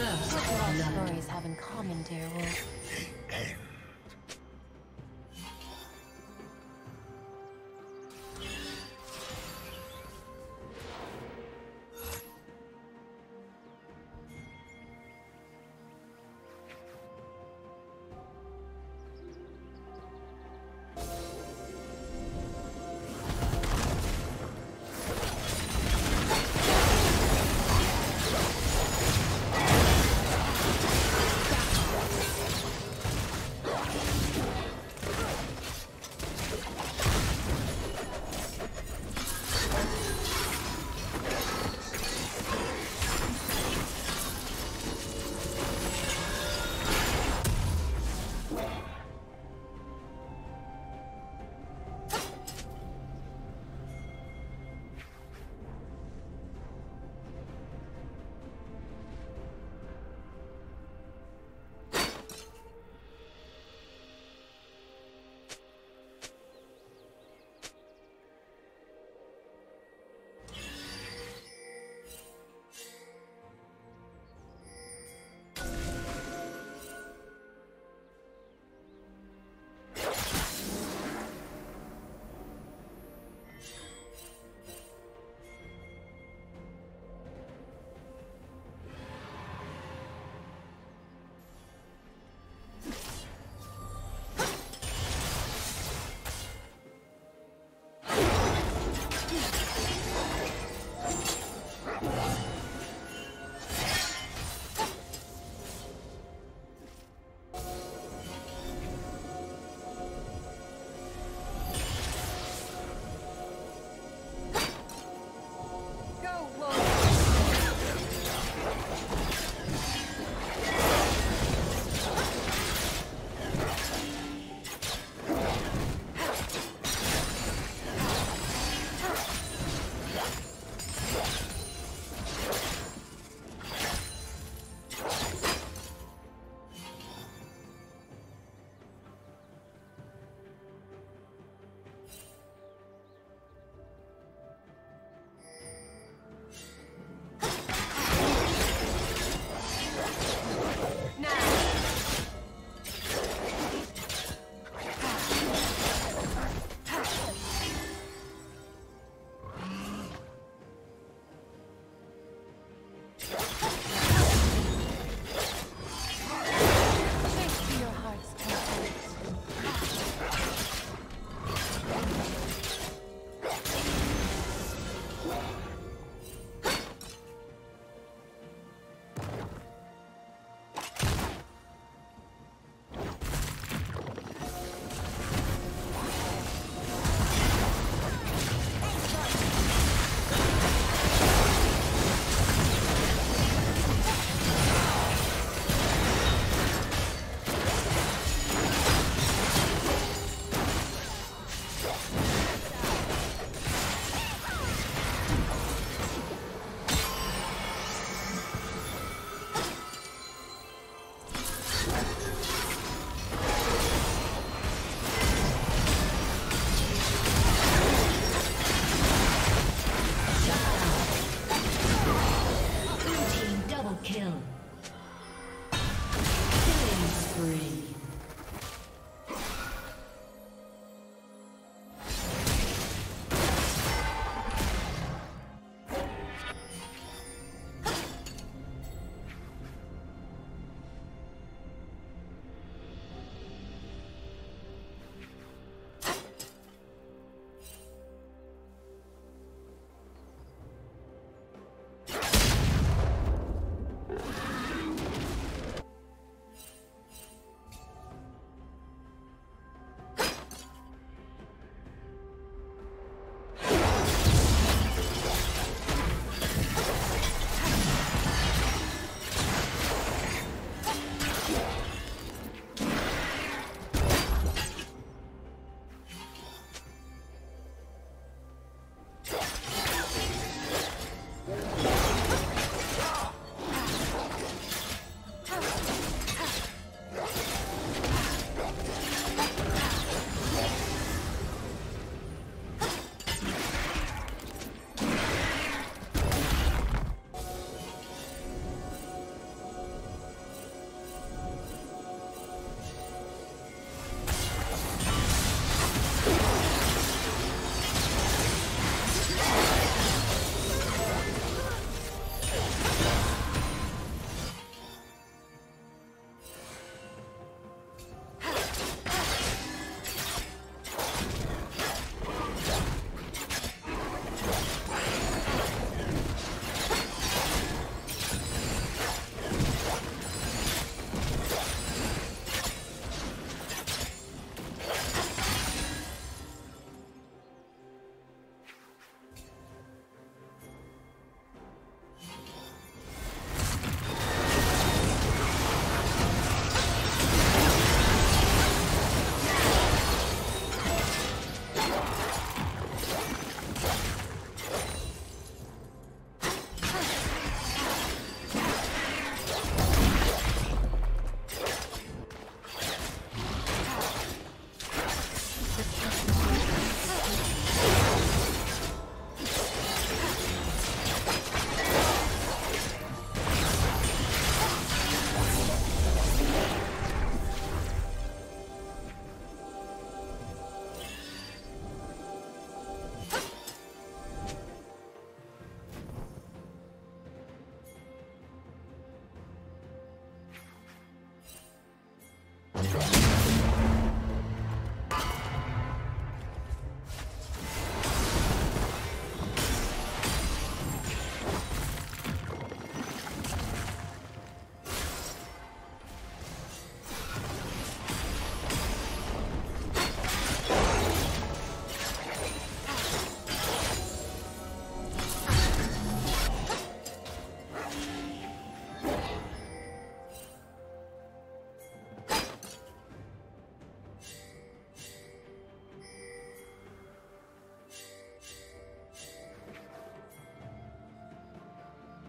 First, what our stories have in common, dear Wolf? The end.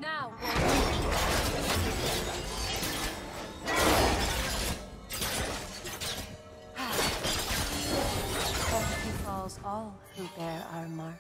Now. Death befalls all who bear our mark.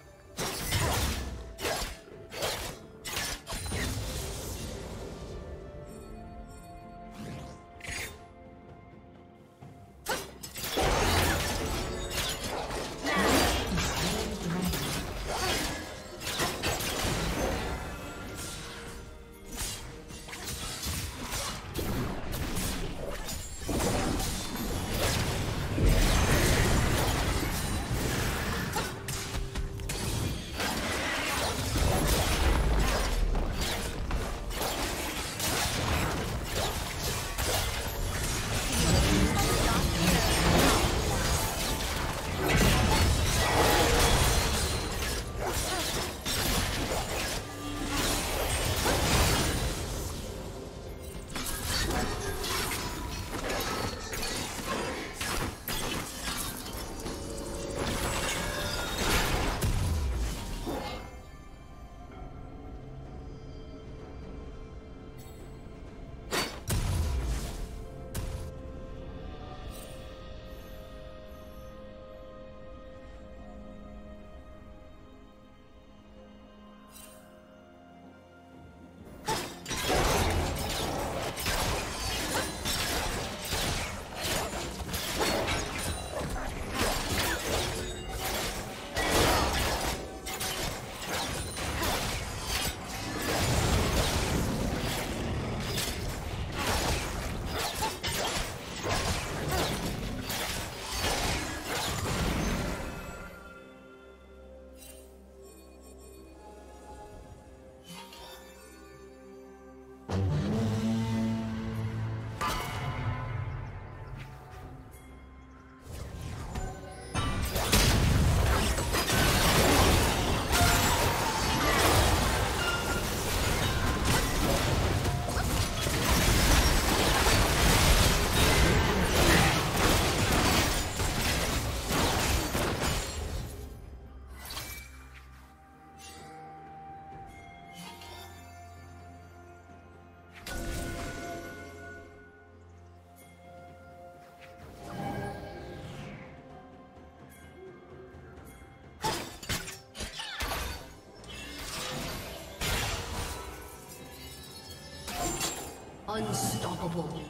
Unstoppable.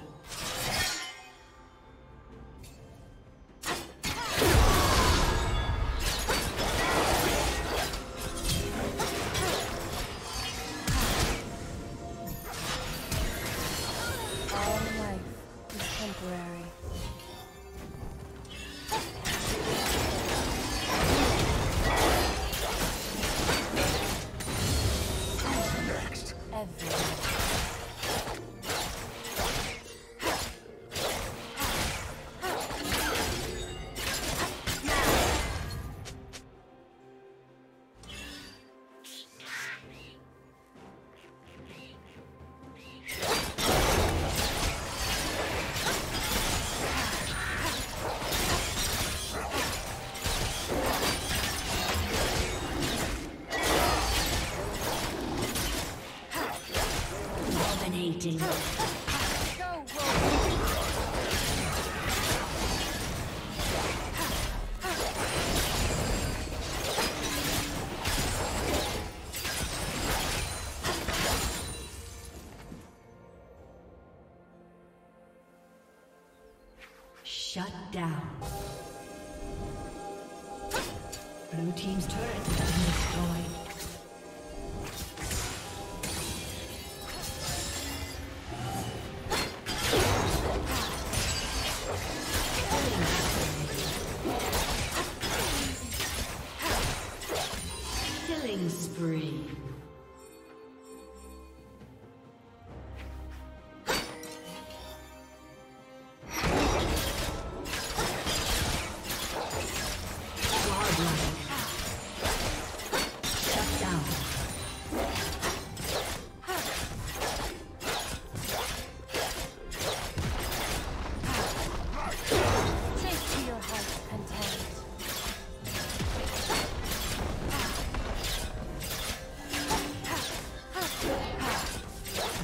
Dominating. Shut down. Blue team's turret has been destroyed.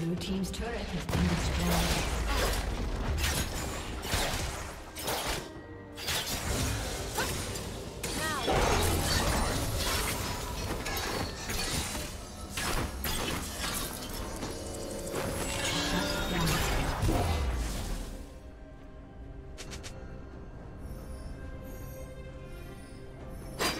Blue team's turret has been destroyed.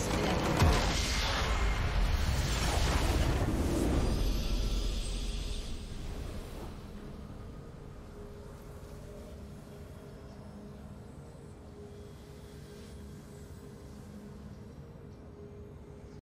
jest tyle.